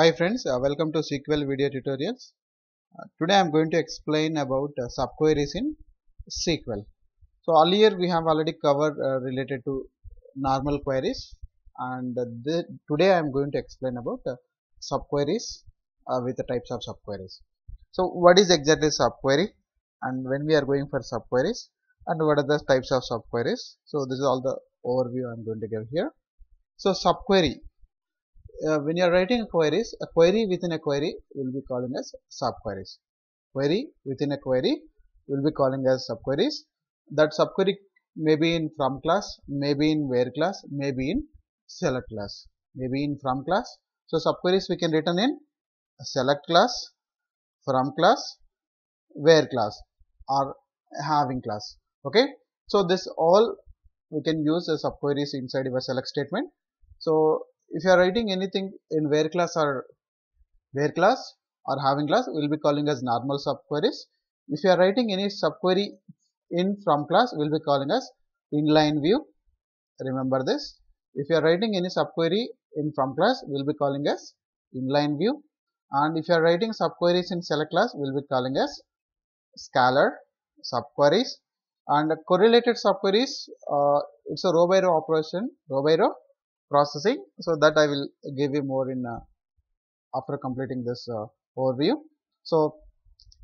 Hi friends, welcome to SQL video tutorials. Today I am going to explain about subqueries in SQL. So earlier we have already covered related to normal queries, and today I am going to explain about subqueries with the types of subqueries. So what is exactly subquery and when we are going for subqueries and what are the types of subqueries. So this is all the overview I am going to give here. So subquery. When you are writing queries, a query within a query will be calling as subqueries. Query within a query will be calling as subqueries. That subquery may be in from class, may be in where class, may be in select class, may be in from class. So subqueries we can written in select class, from class, where class, or having class. Okay. So this all we can use as subqueries inside of a select statement. So if you are writing anything in where class or having class, we will be calling as normal subqueries. If you are writing any subquery in from class, we will be calling as inline view. Remember this. If you are writing any subquery in from class, we will be calling as inline view. And if you are writing subqueries in select class, we will be calling as scalar subqueries. And correlated subqueries, it's a row by row operation, row by row processing. So that I will give you more in after completing this overview. So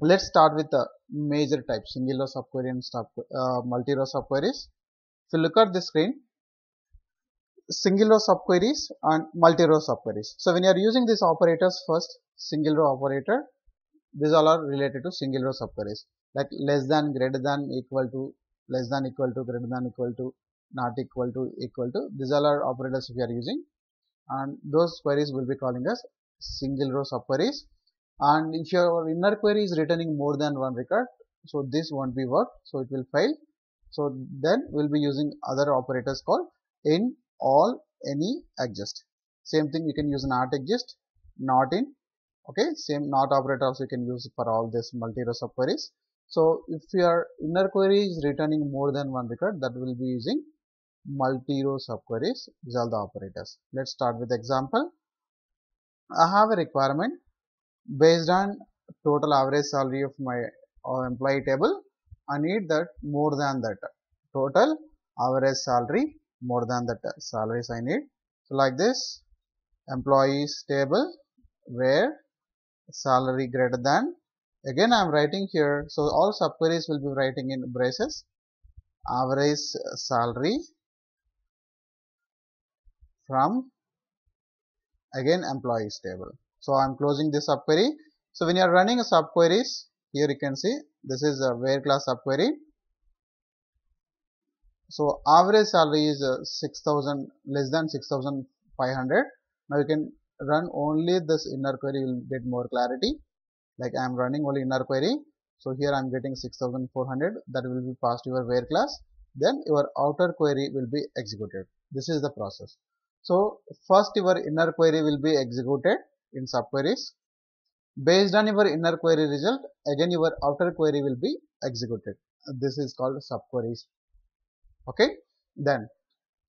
let's start with the major types, single row subquery and multi row subqueries. So look at the screen, single row subqueries and multi row subqueries. So when you are using these operators, first single row operator, these all are related to single row subqueries like less than, greater than, equal to, less than equal to, greater than equal to, not equal to, equal to. These all are operators we are using, and those queries will be calling as single row subqueries. And if your inner query is returning more than one record, so this won't be worked, so it will fail. So then we'll be using other operators called in, all, any, exist. Same thing you can use not exist, not in. Okay, same not operators you can use for all this multi-row subqueries. So if your inner query is returning more than one record, that will be using multi-row subqueries. These are the operators. Let's start with example. I have a requirement based on total average salary of my employee table. I need that more than that, total average salary more than that salaries I need. So like this, employees table where salary greater than, again I am writing here. So all subqueries will be writing in braces, average salary from, again employees table. So I am closing this subquery. So when you are running a subqueries, here you can see this is a where class subquery. So average salary is 6000, less than 6500. Now you can run only this inner query, you will get more clarity. Like I am running only inner query, so here I am getting 6400, that will be passed to your where class, then your outer query will be executed. This is the process. So first your inner query will be executed in subqueries. Based on your inner query result, again your outer query will be executed. This is called subqueries. Okay, then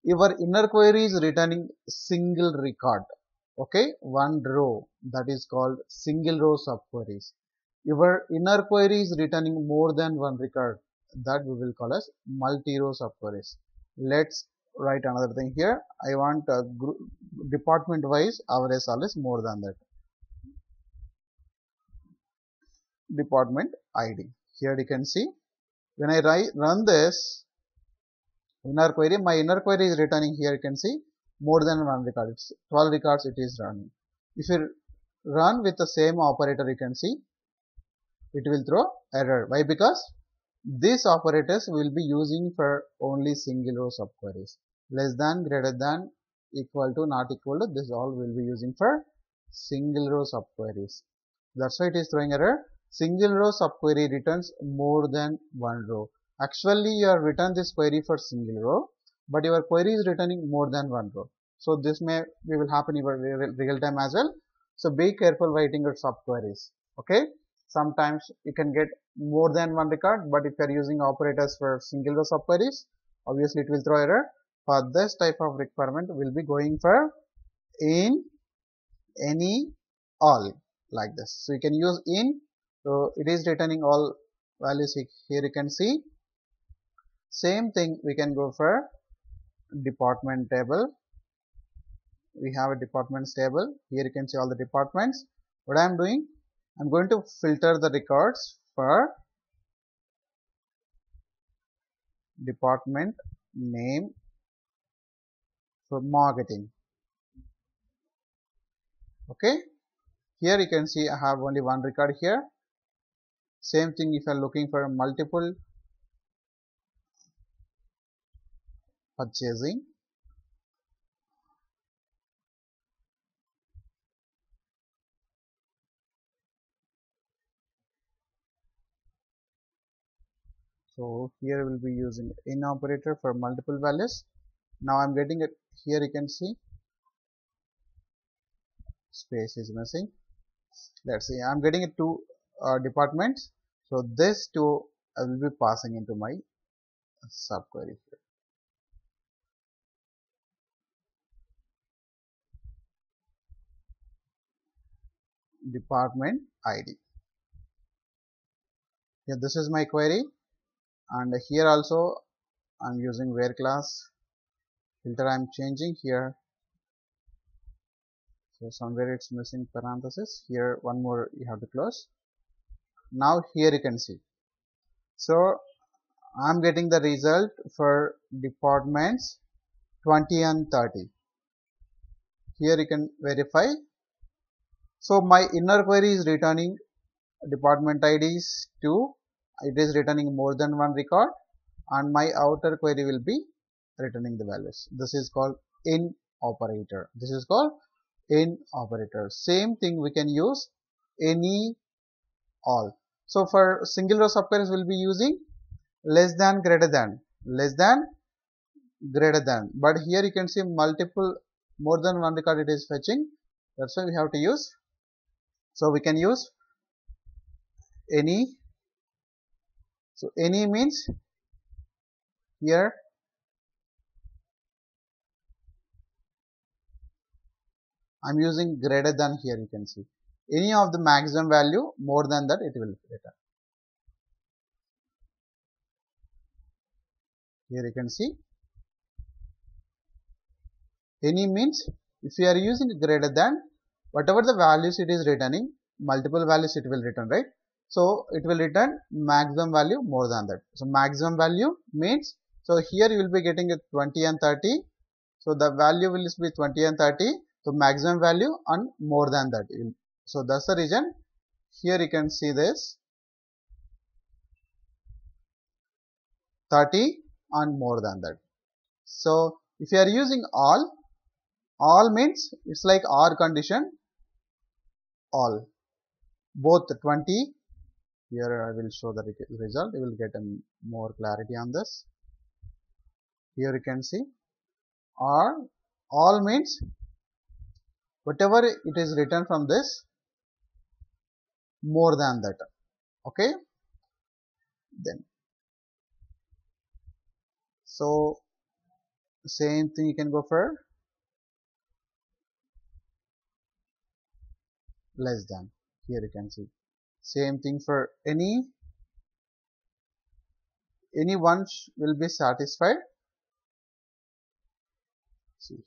your inner query is returning single record. Okay, one row, that is called single row subqueries. Your inner query is returning more than one record, that we will call as multi-row subqueries. Let's write another thing here. I want department wise average salary is more than that. Department ID. Here you can see when I run this inner query, my inner query is returning, here you can see, more than one record. It's 12 records it is running. If you run with the same operator, you can see it will throw error. Why? Because these operators will be using for only single row subqueries. Less than, greater than, equal to, not equal to, this all will be using for single row subqueries. That's why it is throwing error. Single row subquery returns more than one row. Actually you have written this query for single row, but your query is returning more than one row. So this will happen in real time as well. So be careful writing your subqueries. Okay, sometimes you can get more than one record, but if you are using operators for single row subqueries, obviously it will throw error. For this type of requirement, we'll be going for in, any, all like this. So you can use in, so it is returning all values here. You can see same thing. We can go for department table. We have a departments table. Here you can see all the departments. What I am doing, I am going to filter the records for department name for marketing. Okay, here you can see I have only one record here. Same thing if you are looking for multiple, purchasing, so here we will be using in operator for multiple values. Now I am getting it here. You can see space is missing. Let's see, I am getting it two departments. So this two I will be passing into my subquery here. Department ID. Here this is my query. And here also I am using where class filter. I am changing here. So somewhere it's missing parenthesis. Here one more you have to close. Now here you can see. So I am getting the result for departments 20 and 30. Here you can verify. So my inner query is returning department IDs 2. It is returning more than one record, and my outer query will be returning the values. This is called in operator. This is called in operator. Same thing we can use any, all. So for single row subqueries we will be using less than, greater than, less than, greater than. But here you can see multiple, more than one record it is fetching. That's why we have to use. So we can use any. So any means here I am using greater than. Here you can see any of the maximum value, more than that it will return. Here you can see any means if you are using greater than, whatever the values it is returning, multiple values it will return, right? So it will return maximum value more than that. So maximum value means, so here you will be getting it 20 and 30. So the value will be 20 and 30. So maximum value and more than that. So that's the reason. Here you can see this 30 and more than that. So if you are using all means it's like or condition, all, both 20. Here I will show the result. You will get more clarity on this. Here you can see, or all means whatever it is written from this, more than that. Okay. Then so same thing you can go for less than. Here you can see. Same thing for any one will be satisfied. See.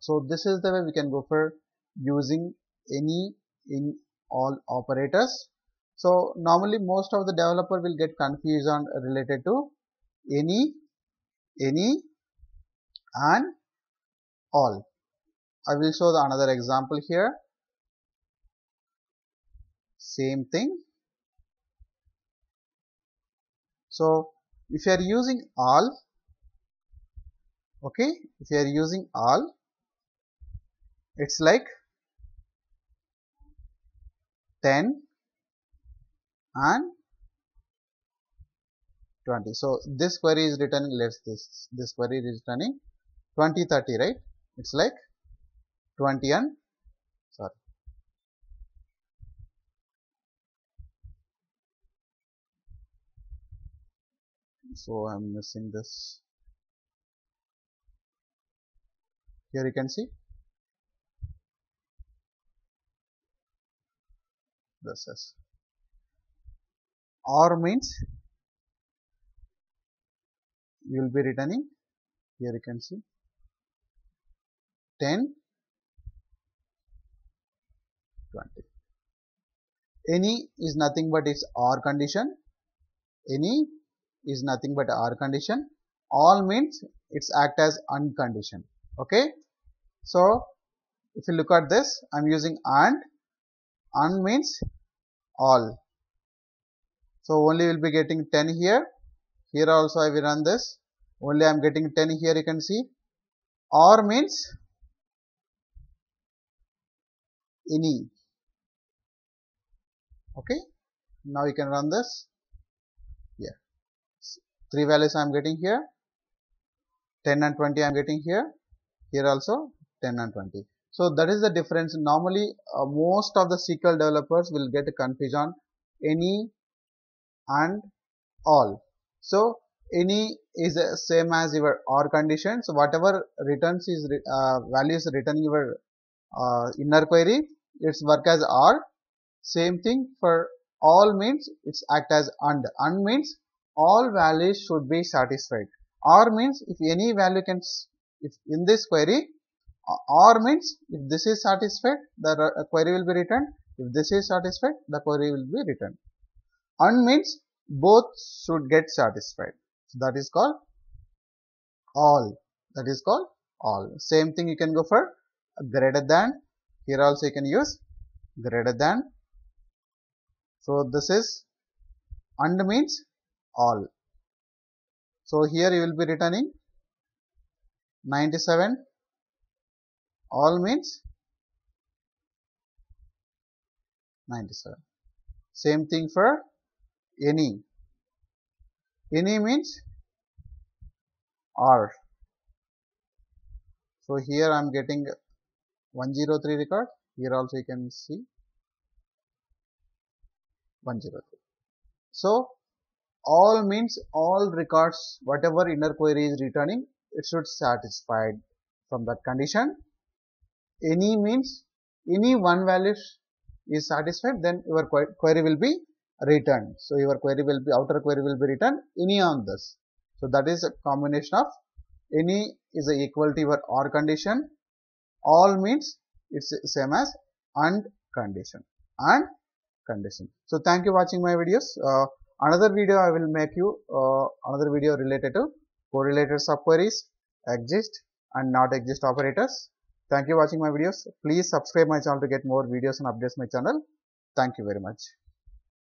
So this is the way we can go for using any, in, all operators. So normally most of the developer will get confused on related to any and all. I will show the another example here. Same thing. So if you are using all, okay, if you are using all, it's like 10 and 20. So this query is returning less, this query is returning 20, 30, right? It's like 20 and 30. So I am missing this. Here you can see this is. Or means you will be returning, here you can see 10, 20. Any is nothing but is OR condition, any is nothing but OR condition, all means it's act as unconditioned. Okay. So, if you look at this, I am using AND, AND means all. So, only we will be getting 10 here, here also I will run this, only I am getting 10 here you can see. OR means any. Okay. Now you can run this here. 3 values I am getting here, 10 and 20 I am getting here, here also 10 and 20. So, that is the difference. Normally, most of the SQL developers will get confused on any and all. So, any is same as your OR condition. So, whatever returns is values written in your inner query, it's work as OR. Same thing for all means it's act as AND. AND means all values should be satisfied. OR means if any value can, if in this query, OR means if this is satisfied the query will be returned, if this is satisfied the query will be returned. AND means both should get satisfied. So, that is called all. That is called all. Same thing you can go for greater than. Here also you can use greater than. So, this is AND means all. So, here you will be returning 97. All means 97. Same thing for any. Any means OR. So, here I am getting 103 record. Here also you can see 103. So, all means all records, whatever inner query is returning, it should satisfied from that condition. Any means any one value is satisfied, then your query will be returned. So, your query will be, outer query will be returned any on this. So, that is a combination of any is equal to your OR condition. All means it's same as AND condition. AND condition. So, thank you watching my videos. Another video I will make you, another video related to correlated subqueries, exist and not exist operators. Thank you for watching my videos. Please subscribe my channel to get more videos and updates my channel. Thank you very much.